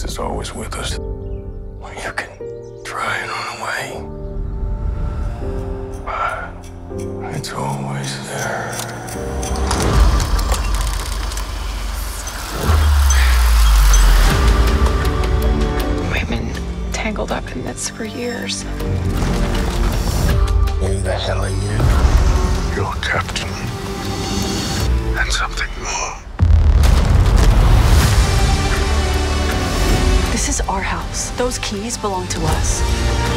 force that's always with us. Well, you can try and run away, but it's always there. Tangled up in this for years. Who the hell are you? You're captain. And something more. This is our house. Those keys belong to us.